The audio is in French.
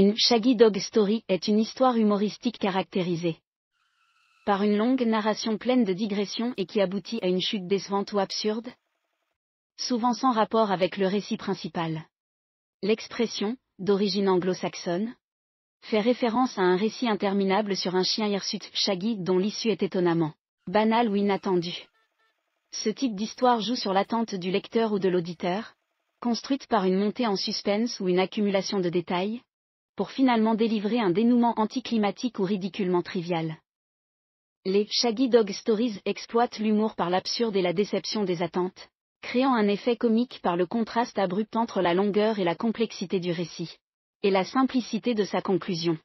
Une shaggy dog story est une histoire humoristique caractérisée par une longue narration pleine de digressions et qui aboutit à une chute décevante ou absurde, souvent sans rapport avec le récit principal. L'expression, d'origine anglo-saxonne, fait référence à un récit interminable sur un chien hirsute shaggy dont l'issue est étonnamment banale ou inattendue. Ce type d'histoire joue sur l'attente du lecteur ou de l'auditeur, construite par une montée en suspense ou une accumulation de détails, pour finalement délivrer un dénouement anticlimatique ou ridiculement trivial. Les shaggy dog stories exploitent l'humour par l'absurde et la déception des attentes, créant un effet comique par le contraste abrupt entre la longueur et la complexité du récit, et la simplicité de sa conclusion.